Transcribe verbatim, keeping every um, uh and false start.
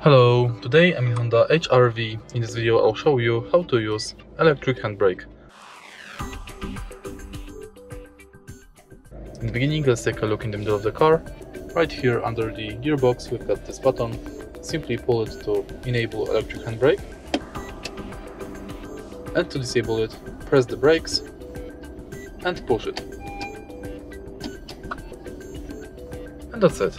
Hello, today I'm in Honda H R V. In this video I'll show you how to use electric handbrake. In the beginning, let's take a look in the middle of the car. Right here under the gearbox we've got this button. Simply pull it to enable electric handbrake. And to disable it, press the brakes and push it. And that's it.